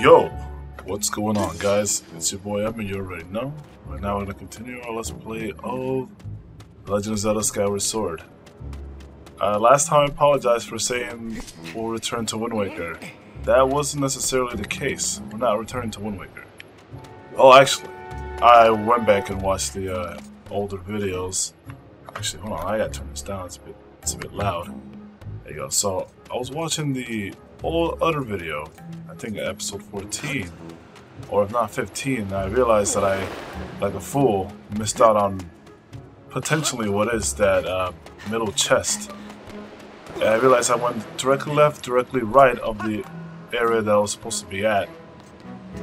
Yo, what's going on, guys? It's your boy Atma. You already know. Right now, we're gonna continue our let's play of The Legend of Zelda: Skyward Sword. Last time, I apologize for saying we'll return to Wind Waker. That wasn't necessarily the case. We're not returning to Wind Waker. Oh, actually, I went back and watched the older videos. Actually, hold on, I gotta turn this down. It's a bit loud. There you go. So I was watching the old other video, I think episode 14, or if not 15, and I realized that I, like a fool, missed out on potentially what is that middle chest. And I realized I went directly left, directly right of the area that I was supposed to be at,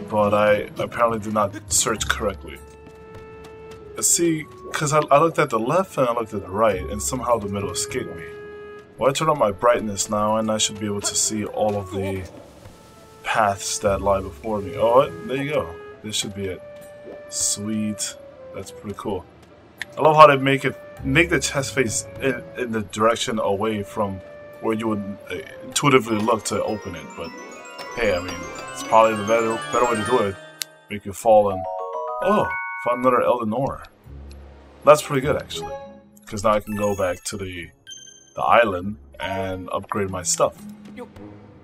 but I apparently did not search correctly. See, because I looked at the left and I looked at the right, and somehow the middle escaped me. Well, I turn on my brightness now, and I should be able to see all of the paths that lie before me. Oh, there you go. This should be it. Sweet. That's pretty cool. I love how they make the chest face in the direction away from where you would intuitively look to open it. But hey, I mean, it's probably the better way to do it. Make you fall and oh, found another Elden Ore. That's pretty good, actually, because now I can go back to the island and upgrade my stuff.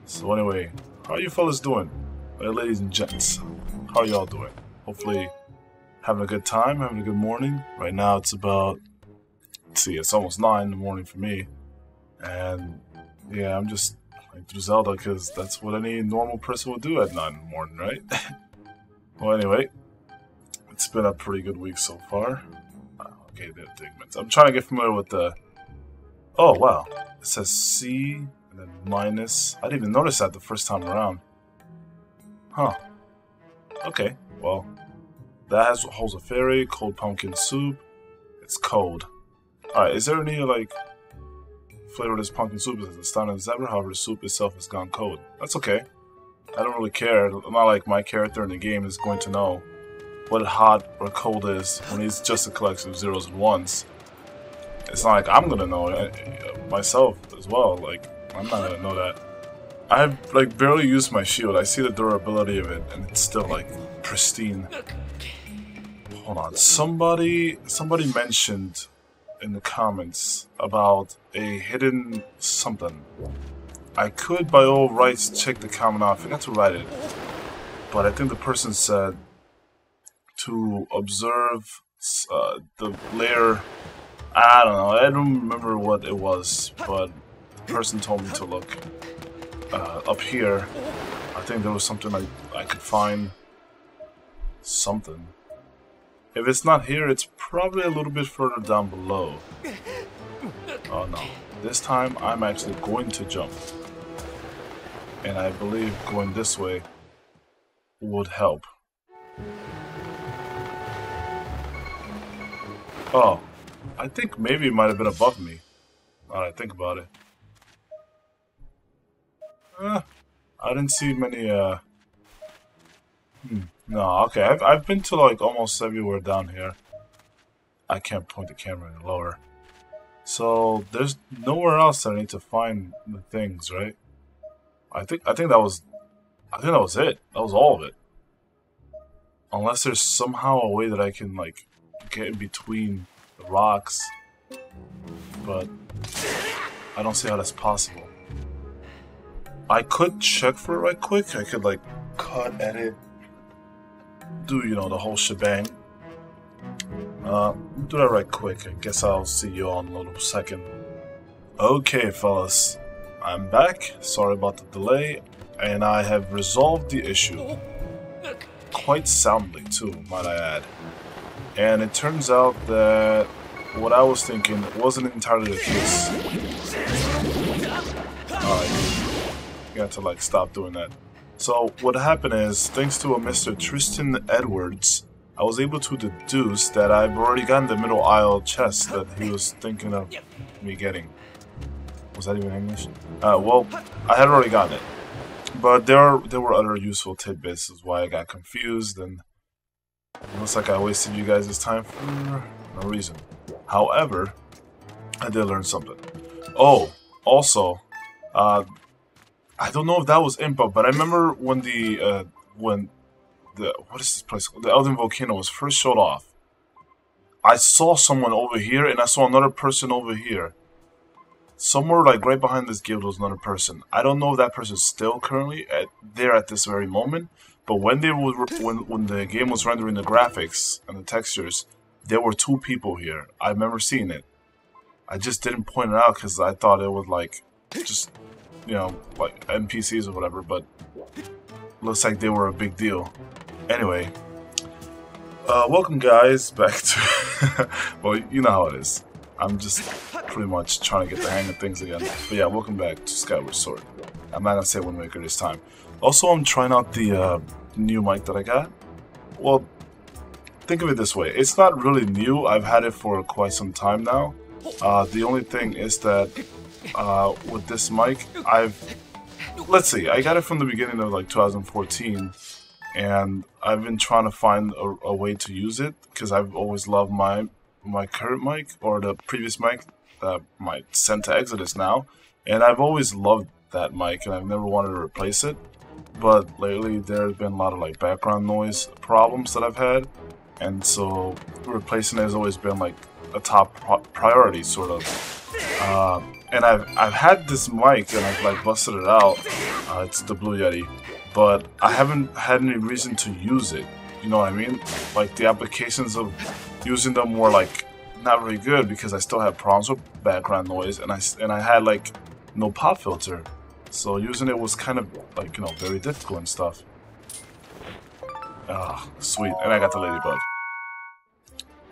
So anyway, how are you fellas doing? Well, ladies and gents, how are y'all doing? Hopefully having a good time, having a good morning. Right now it's about, let's see, it's almost 9 in the morning for me. And yeah, I'm just playing through Zelda because that's what any normal person would do at 9 in the morning, right? Well, anyway, it's been a pretty good week so far. Okay, that takes minutes. I'm trying to get familiar with the... Oh, wow. It says C and then minus. I didn't even notice that the first time around. Huh. Okay, well. That holds a fairy, cold pumpkin soup. It's cold. Alright, is there any, like, flavor of this pumpkin soup? It's as standard as ever. However, the soup itself has gone cold. That's okay. I don't really care. I'm not like my character in the game is going to know what hot or cold is when he's just a collection of zeros and ones. It's not like I'm gonna know it myself as well. Like, I'm not gonna know that. I've, like, barely used my shield. I see the durability of it, and it's still, like, pristine. Hold on. Somebody mentioned in the comments about a hidden something. I could, by all rights, check the comment out. I forgot to write it. But I think the person said to observe the layer... I don't know, I don't remember what it was, but the person told me to look up here. I think there was something I could find. Something. If it's not here, it's probably a little bit further down below. Oh no. This time, I'm actually going to jump. And I believe going this way would help. Oh. I think maybe it might have been above me. Now that I think about it. I didn't see many, No, okay, I've been to, like, almost everywhere down here. I can't point the camera any lower. So, there's nowhere else that I need to find the things, right? I think that was it. That was all of it. Unless there's somehow a way that I can, like, get in between... rocks, but I don't see how that's possible. I could check for it right quick. I could, like, cut, edit, do, you know, the whole shebang. Do that right quick. I guess I'll see you all in a little second. Okay, fellas, I'm back. Sorry about the delay, and I have resolved the issue quite soundly too, might I add. And it turns out that what I was thinking wasn't entirely the case. Alright. Got to, like, stop doing that. So, what happened is, thanks to a Mr. Tristan Edwards, I was able to deduce that I've already gotten the middle aisle chest that he was thinking of me getting. Was that even English? Well, I had already gotten it. But there were other useful tidbits, is why I got confused, and... looks like I wasted you guys' time for no reason. However, I did learn something. Oh, also, I don't know if that was Impa, but I remember when the what is this place called? The Elden Volcano was first showed off. I saw someone over here, and I saw another person over here. Somewhere, like, right behind this guild was another person. I don't know if that person's still currently there at this very moment, but when they were, when the game was rendering the graphics and the textures, there were two people here. I remember seeing it. I just didn't point it out because I thought it was, like, just, you know, like, NPCs or whatever, but looks like they were a big deal. Anyway. Welcome guys back to well, you know how it is. I'm just pretty much trying to get the hang of things again. But yeah, welcome back to Skyward Sword. I'm not gonna say Wind Waker this time. Also, I'm trying out the new mic that I got. Well, think of it this way. It's not really new. I've had it for quite some time now. The only thing is that with this mic, let's see, I got it from the beginning of like 2014. And I've been trying to find a way to use it because I've always loved my current mic, or the previous mic that I sent to Exodus now, and I've always loved that mic and I've never wanted to replace it. But lately there's been a lot of like background noise problems that I've had, and so replacing it has always been like a top priority sort of. And I've had this mic and I've like busted it out. It's the Blue Yeti. But I haven't had any reason to use it, you know what I mean? Like, the applications of using them were, like, not really good because I still had problems with background noise, and I had, like, no pop filter. So using it was kind of, like, you know, very difficult and stuff. Ah, sweet. And I got the ladybug.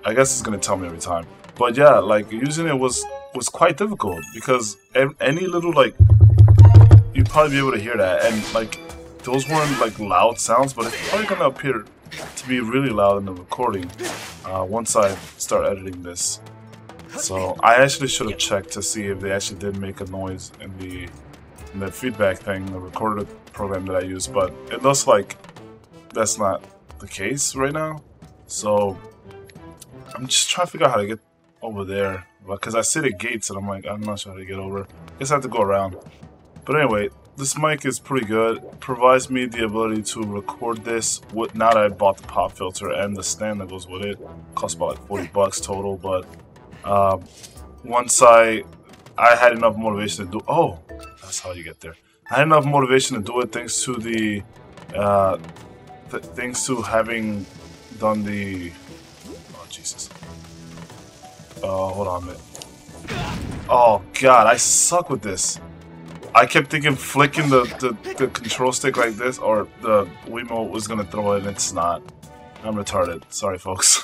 I guess it's gonna tell me every time. But yeah, like, using it was quite difficult because any little, like, you'd probably be able to hear that, and, like, those weren't like loud sounds, but it's probably gonna appear to be really loud in the recording once I start editing this. So I actually should have checked to see if they actually did make a noise in the feedback thing, the recorded program that I use, but it looks like that's not the case right now. So I'm just trying to figure out how to get over there, because I see the gates and I'm like, I'm not sure how to get over. I guess I have to go around. But anyway, this mic is pretty good. It provides me the ability to record this with, now that I bought the pop filter and the stand that goes with it. Cost about like $40 total, but once I had enough motivation to do, oh, that's how you get there. I had enough motivation to do it thanks to the thanks to having done the, oh Jesus. Oh, hold on a minute. Oh God, I suck with this. I kept thinking flicking the control stick like this or the Wiimote was gonna throw it, and it's not. I'm retarded. Sorry, folks.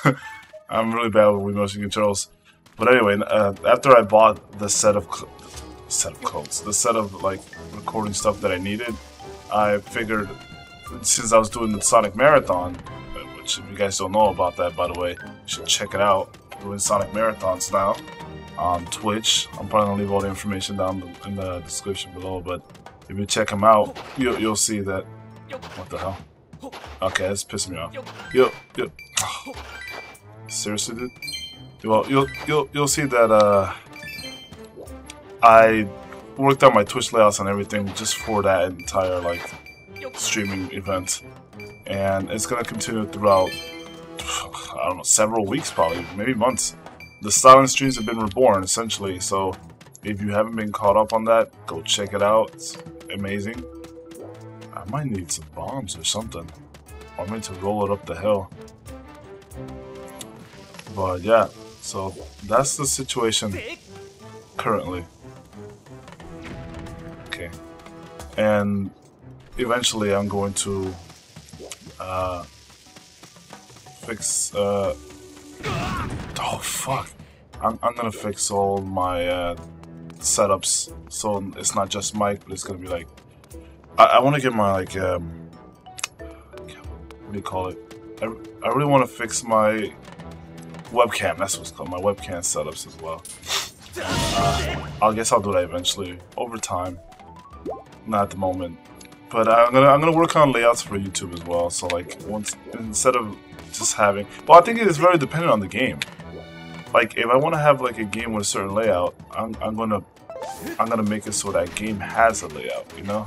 I'm really bad with Wiimotion controls. But anyway, after I bought the set of like recording stuff that I needed, I figured, since I was doing the Sonic Marathon, which if you guys don't know about that, by the way, you should check it out. We're doing Sonic Marathons now on Twitch. I'm probably gonna leave all the information down in the description below, but if you check them out, you'll see that. What the hell? Okay, that's pissing me off. Seriously, dude? Well, you'll see that I worked out my Twitch layouts and everything just for that entire like streaming event, and it's gonna continue throughout, I don't know, several weeks probably, maybe months. The Southern Streams have been reborn, essentially, so if you haven't been caught up on that, go check it out. It's amazing. I might need some bombs or something. I meant to roll it up the hill. But yeah, so that's the situation currently. Okay. And eventually I'm going to fix... oh fuck! I'm gonna fix all my setups, so it's not just mic, but it's gonna be like I want to get my like what do you call it? I really want to fix my webcam. That's what's called, my webcam setups as well. I guess I'll do that eventually, over time. Not at the moment, but I'm gonna work on layouts for YouTube as well. So like once, instead of just having, well, I think it is very dependent on the game. Like, if I want to have like a game with a certain layout, I'm gonna make it so that game has a layout, you know?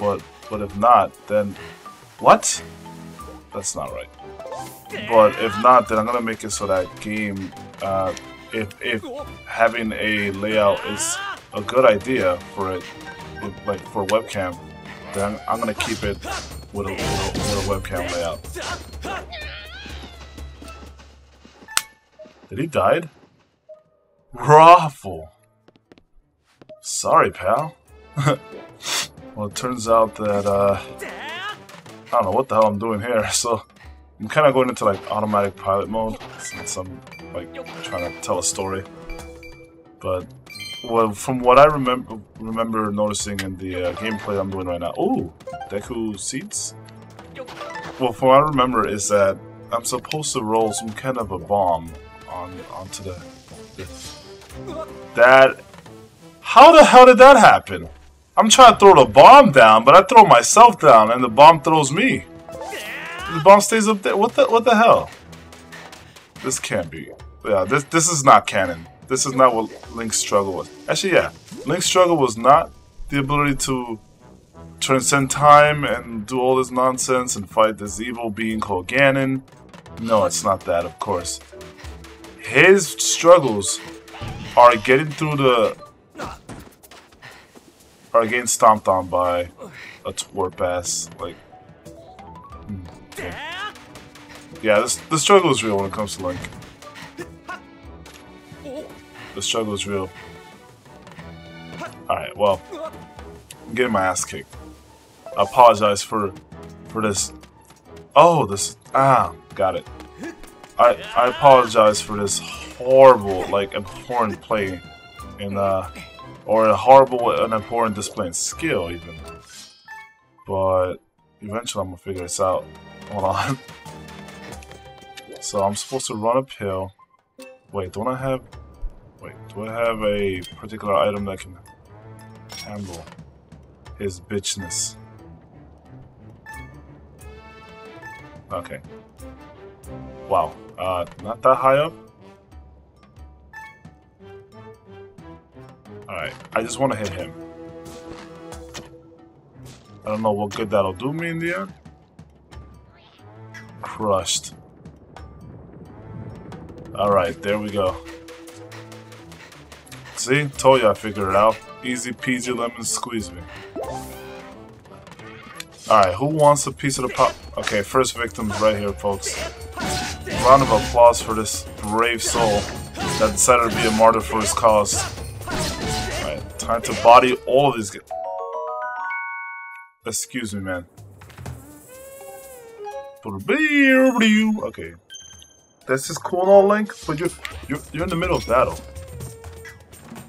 But if not, then... What? That's not right. But if not, then I'm gonna make it so that game... if having a layout is a good idea for it, like for webcam, then I'm gonna keep it with a webcam layout. Did he died? Raffle. Sorry, pal. Well, it turns out that I don't know what the hell I'm doing here, so I'm kind of going into like automatic pilot mode since I'm like trying to tell a story. But well, from what I remember noticing in the gameplay I'm doing right now, ooh, Deku seeds. Well, from what I remember is that I'm supposed to roll some kind of a bomb onto the. That. How the hell did that happen? I'm trying to throw the bomb down, but I throw myself down, and the bomb throws me. The bomb stays up there. What the hell? This can't be. Yeah, this is not canon. This is not what Link's struggle was. Actually, yeah, Link's struggle was not the ability to transcend time and do all this nonsense and fight this evil being called Ganon. No, it's not that, of course. His struggles are getting through the... are getting stomped on by a twerp-ass, like... Yeah, the struggle is real when it comes to Link. The struggle is real. Alright, well, I'm getting my ass kicked. I apologize for this. Oh, this... Ah, got it. I apologize for this horrible, like, abhorrent play in, or a horrible and abhorrent display in skill, even. But eventually I'm gonna figure this out. Hold on. So I'm supposed to run uphill. Wait, don't I have... Wait, do I have a particular item that can handle his bitchness? Okay. Wow. Not that high up? Alright, I just want to hit him. I don't know what good that'll do me in the end. Crushed. Alright, there we go. See? Told you I figured it out. Easy peasy lemon squeeze me. Alright, who wants a piece of the pop? Okay, first victim's right here, folks. Round of applause for this brave soul that decided to be a martyr for his cause. Alright, time to body all of these guys. Excuse me, man. Okay. This is cool and all, Link, but you're in the middle of battle.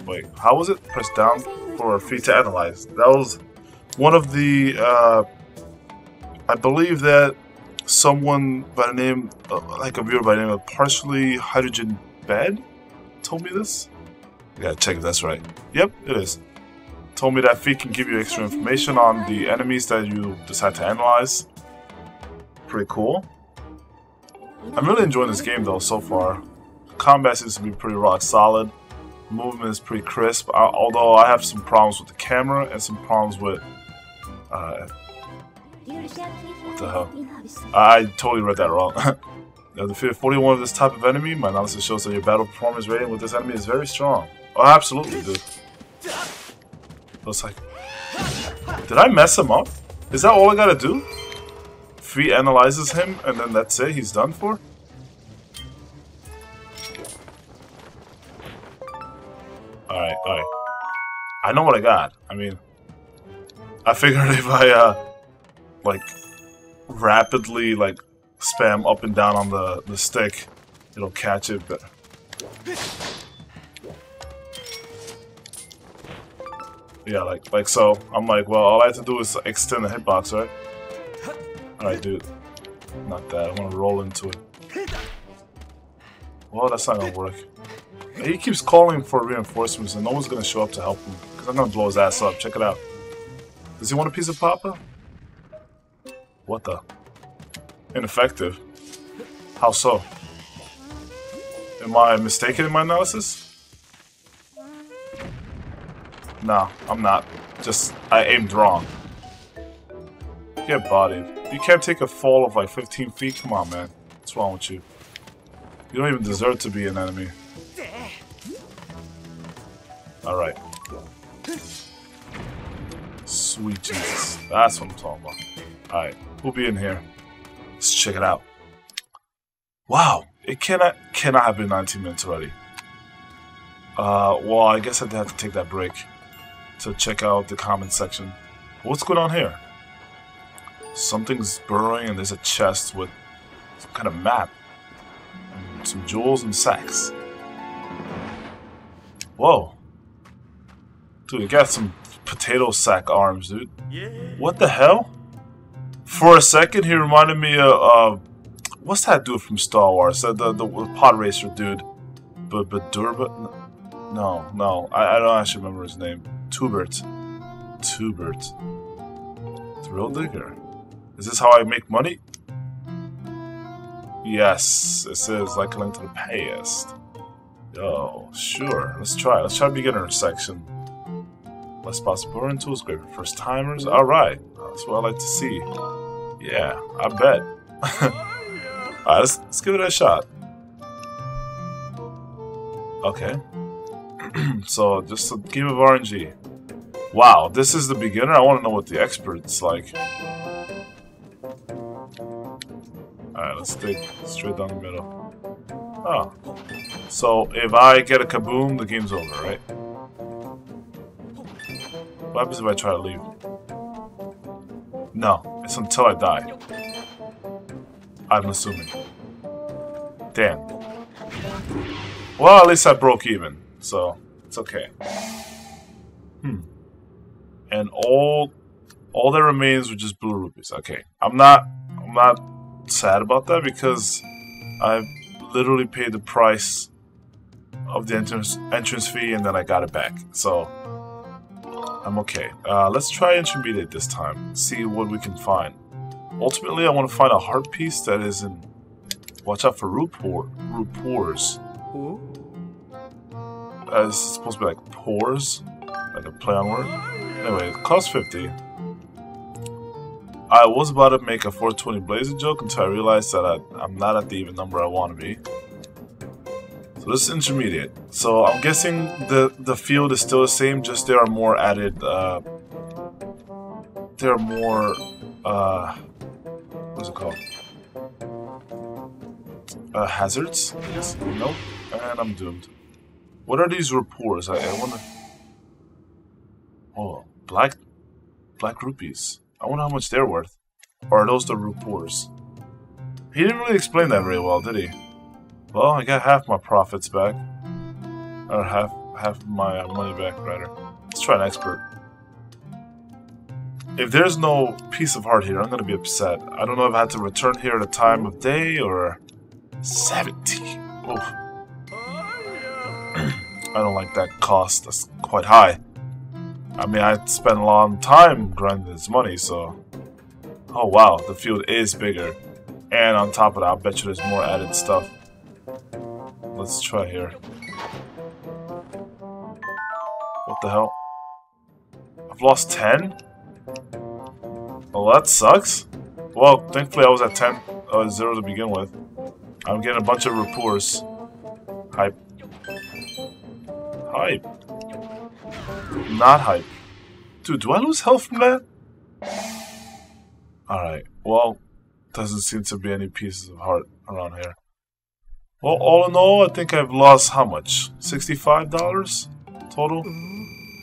Wait, how was it? Press down for feet to analyze. That was one of the, I believe that someone by the name, like a viewer by the name of Partially Hydrogen Bed told me this. Yeah, check if that's right. Yep, it is. Told me that feet can give you extra information on the enemies that you decide to analyze. Pretty cool. I'm really enjoying this game though so far. Combat seems to be pretty rock solid. Movement is pretty crisp, although I have some problems with the camera and some problems with... what the hell? I totally read that wrong. Now, defeated 41 of this type of enemy. My analysis shows that your battle performance rating with this enemy is very strong. Oh, absolutely, dude. I was like... Did I mess him up? Is that all I gotta do? Feet analyzes him, and then that's it? He's done for? Alright, alright. I know what I got. I mean, I figured if I, like, rapidly, like, spam up and down on the stick, it'll catch it, but... Yeah, like so. I'm like, well, all I have to do is extend the hitbox, right? Alright, dude. Not that. I want to roll into it. Well, that's not gonna work. He keeps calling for reinforcements and no one's gonna show up to help him. Because I'm gonna blow his ass up. Check it out. Does he want a piece of Papa? What the? Ineffective. How so? Am I mistaken in my analysis? No, I'm not. Just, I aimed wrong. Get bodied. You can't take a fall of like 15 feet. Come on, man. What's wrong with you? You don't even deserve to be an enemy. Alright. Sweet Jesus. That's what I'm talking about. Alright. We'll be in here. Let's check it out. Wow. It cannot have been 19 minutes already. Well, I guess I'd have to take that break to check out the comment section. What's going on here? Something's burrowing and there's a chest with some kind of map. And some jewels and sacks. Whoa. Dude, it got some potato sack arms, dude. Yeah. What the hell? For a second, he reminded me of, what's that dude from Star Wars? The pod racer dude. Badurba? No. I don't actually remember his name. Tubert. Thrill Digger. Is this how I make money? Yes. It says, like, Link to the Past. Yo, sure. Let's try it. Let's try beginner section. Less possible burn tools, great for first timers. Alright. That's what I like to see. Yeah, I bet. Alright, let's give it a shot. Okay. So, just a game of RNG. Wow, this is the beginner? I want to know what the expert's like. Alright, let's take straight down the middle. Oh. So, if I get a kaboom, the game's over, right? What happens if I try to leave? No, it's until I die. I'm assuming. Damn. Well, at least I broke even, so it's okay. And all that remains were just blue rupees. Okay, I'm not sad about that because I literally paid the price of the entrance fee and then I got it back. So. I'm okay. Let's try intermediate this time. See what we can find. Ultimately, I want to find a heart piece that is in... Watch out for root pores. Ooh. It's supposed to be like pores. Like a play on word. Anyway, cost 50. I was about to make a 420 blazer joke until I realized that I'm not at the even number I want to be. So this is intermediate. So I'm guessing the field is still the same, just there are more added, what's it called? Hazards? Yes. Nope. And I'm doomed. What are these rapports? I wonder... Oh, black rupees. I wonder how much they're worth. Or are those the rapports? He didn't really explain that very well, did he? Well, I got half my profits back. Or half my money back, rather. Let's try an expert. If there's no piece of heart here, I'm going to be upset. I don't know if I had to return here at a time of day or... 70. Oof. I don't like that cost. That's quite high. I mean, I spent a long time grinding this money, so... Oh, wow. The field is bigger. And on top of that, I'll bet you there's more added stuff. Let's try here. What the hell? I've lost 10? Well, that sucks. Well, thankfully I was at 10, 0 to begin with. I'm getting a bunch of rapports. Hype. Hype. Not hype. Dude, do I lose health from that? Alright, well, doesn't seem to be any pieces of heart around here. Well, all in all, I think I've lost how much? $65 total?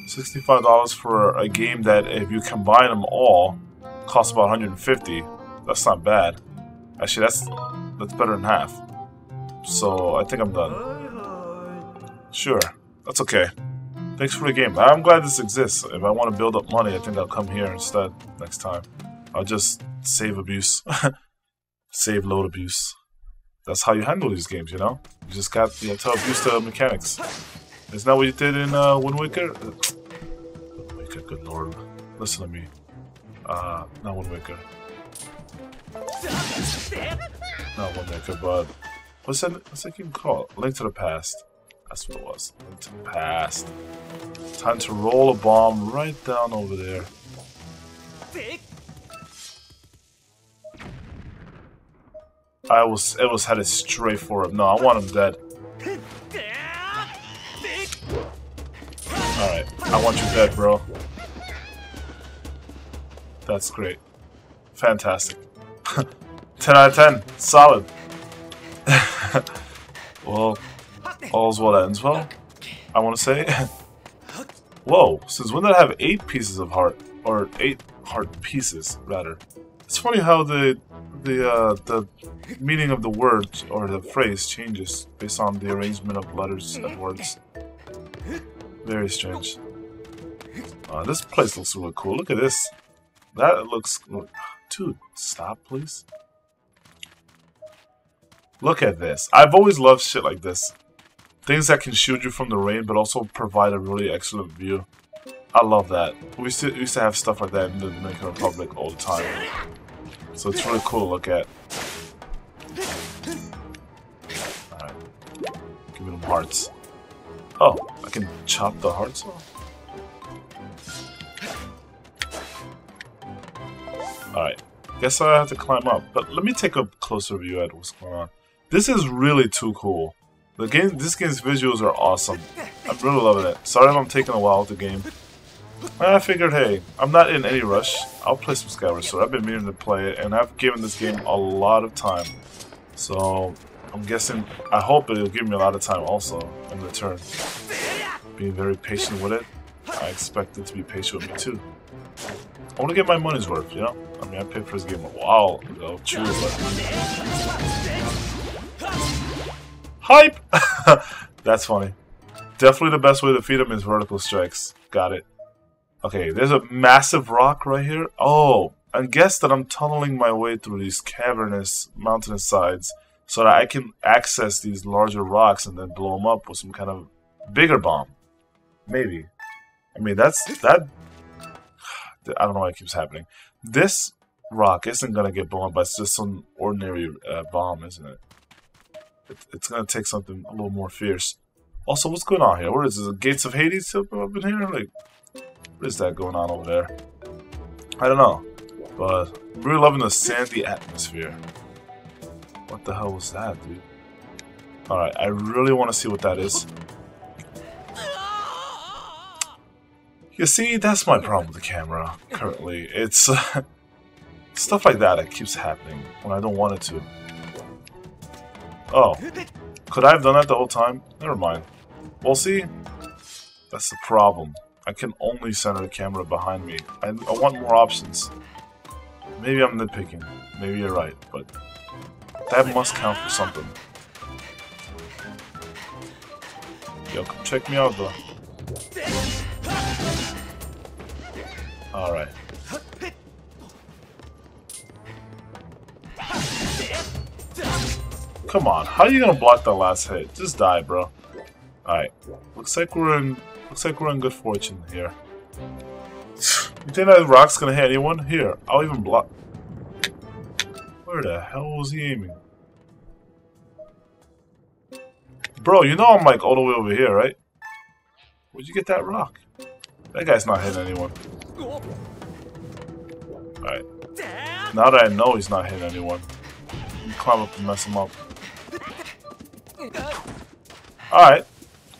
$65 for a game that, if you combine them all, costs about $150. That's not bad. Actually, that's better than half. So, I think I'm done. Sure. That's okay. Thanks for the game. I'm glad this exists. If I want to build up money, I think I'll come here instead next time. I'll just save abuse. Save load abuse. That's how you handle these games, you know? You just got, you know, to abuse the mechanics. Isn't that what you did in Wind Waker? Wind Waker, good lord. Listen to me. Not Wind Waker. Not Wind Waker, but... What's that game called? Link to the Past. That's what it was. Link to the Past. Time to roll a bomb right down over there. I was headed straight for him. No, I want him dead. Alright, I want you dead, bro. That's great. Fantastic. 10 out of 10. Solid. Well, all's well that ends well, I want to say. Whoa, since when did I have 8 pieces of heart? Or 8 heart pieces, rather. It's funny how the meaning of the word or the phrase changes based on the arrangement of letters and words. Very strange. This place looks really cool. Look at this. That looks... Dude, stop, please. Look at this. I've always loved shit like this. Things that can shield you from the rain, but also provide a really excellent view. I love that. We used to have stuff like that in the Dominican Republic all the time. So it's really cool to look at. Alright. Giving them hearts. Oh, I can chop the hearts off? Alright. Guess I have to climb up. But let me take a closer view at what's going on. This is really too cool. The game, this game's visuals are awesome. I'm really loving it. Sorry if I'm taking a while with the game. I figured, hey, I'm not in any rush. I'll play some Skyward Sword. I've been meaning to play it, and I've given this game a lot of time. So, I'm guessing, I hope it'll give me a lot of time also in return. Being very patient with it, I expect it to be patient with me too. I want to get my money's worth, you know? I mean, I paid for this game a while ago. Cheers. Hype! That's funny. Definitely the best way to feed him is vertical strikes. Got it. Okay, there's a massive rock right here. Oh, I guess that I'm tunneling my way through these cavernous, mountainous sides so that I can access these larger rocks and then blow them up with some kind of bigger bomb. Maybe. I mean, that... I don't know why it keeps happening. This rock isn't going to get blown up, but it's just some ordinary bomb, isn't it? It's going to take something a little more fierce. Also, what's going on here? What is this? The Gates of Hades up in here? Like, what is that going on over there? I don't know. But I'm really loving the sandy atmosphere. What the hell was that, dude? Alright, I really want to see what that is. You see, that's my problem with the camera currently. It's stuff like that keeps happening when I don't want it to. Oh. Could I have done that the whole time? Never mind. Well, see, that's the problem. I can only center the camera behind me. I want more options. Maybe I'm nitpicking. Maybe you're right, but that must count for something. Yo, come check me out, though. Alright. Come on, how are you gonna block that last hit? Just die, bro. Alright. Looks like we're in good fortune here. You think that rock's gonna hit anyone? Here, I'll even block. Where the hell was he aiming? Bro, you know I'm like all the way over here, right? Where'd you get that rock? That guy's not hitting anyone. Alright. Now that I know he's not hitting anyone, I can climb up and mess him up. Alright.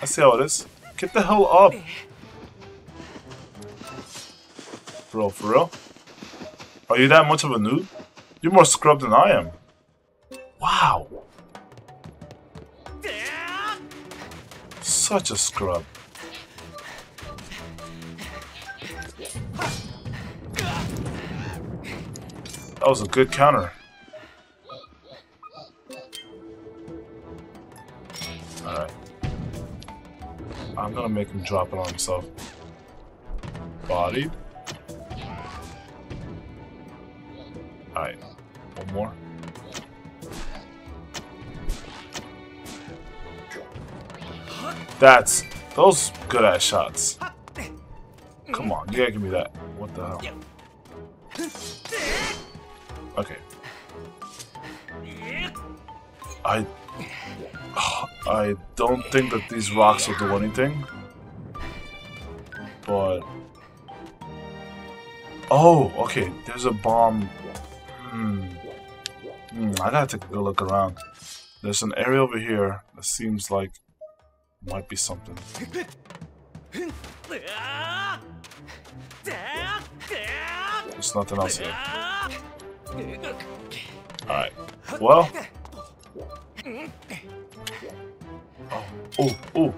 I see how it is. Get the hell up! Bro, for real? Are you that much of a noob? You're more scrubbed than I am. Wow. Such a scrub. That was a good counter. Alright. I'm gonna make him drop it on himself. Bodied. Alright. One more. Those good ass shots. Come on, you gotta give me that. What the hell? Okay. I don't think that these rocks will do anything. But... Oh, okay. There's a bomb. I gotta take a good look around. There's an area over here that seems like might be something. There's nothing else here. Alright. Well. Oh.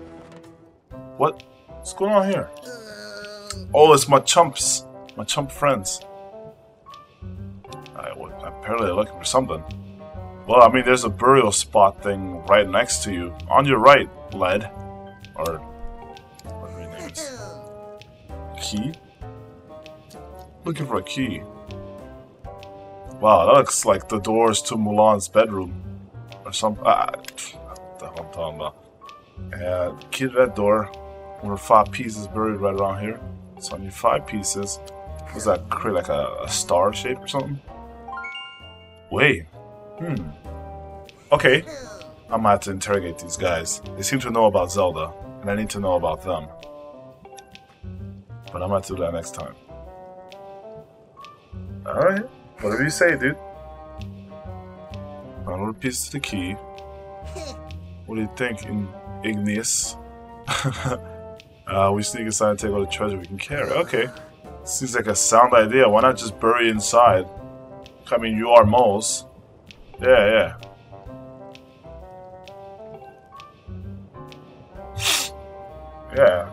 What? What's going on here? Oh, it's my chumps. My chump friends. Apparently they're looking for something. Well, I mean, there's a burial spot thing right next to you. On your right, Led. Or whatever your name is. Key? Looking for a key. Wow, that looks like the doors to Mulan's bedroom. Or something. What the hell I'm talking about. Key to that door. There were 5 pieces buried right around here. So I need 5 pieces. Does that create like a star shape or something? Wait. Okay. I'm gonna have to interrogate these guys. They seem to know about Zelda, and I need to know about them. But I'm gonna have to do that next time. Alright. Whatever you say, dude. Another piece of the key. What do you think, Igneous? We sneak inside and take all the treasure we can carry. Okay. Seems like a sound idea. Why not just bury it inside? I mean, you are Moles. Yeah. Yeah.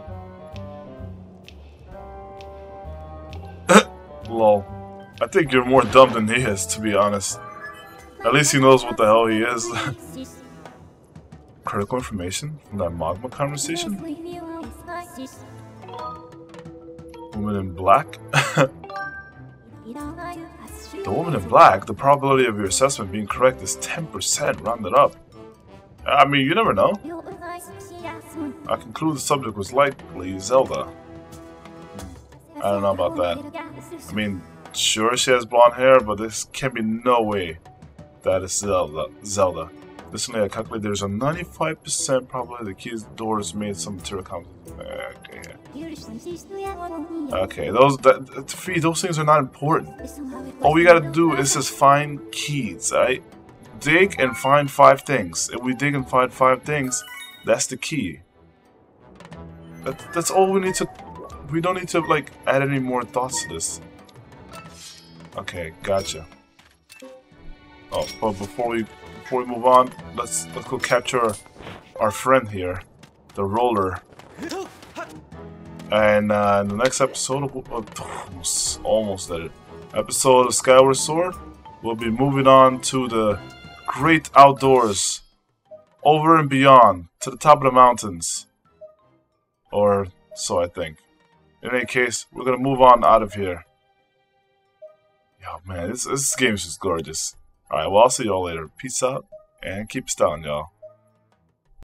Lol. I think you're more dumb than he is, to be honest. At least he knows what the hell he is. Critical information from that magma conversation? Woman in black? The woman in black, the probability of your assessment being correct is 10% rounded up. I mean, you never know. I conclude the subject was likely Zelda. I don't know about that. I mean, sure she has blonde hair, but this can be no way that is Zelda. Listen, I calculate there's a 95% probability the key's doors made some material composition. Okay, those things are not important. All we gotta do is just find keys, alright? Dig and find 5 things. If we dig and find 5 things, that's the key. That's all we need to... We don't need to, like, add any more thoughts to this. Okay, gotcha. Oh, but before we move on, let's go capture our friend here, the roller. And in the next episode of almost did it. Episode of Skyward Sword, we'll be moving on to the great outdoors, over and beyond, to the top of the mountains, or so I think. In any case, we're gonna move on out of here. Yo, man, this game's just gorgeous. All right, well, I'll see y'all later. Peace out and keep styling, y'all.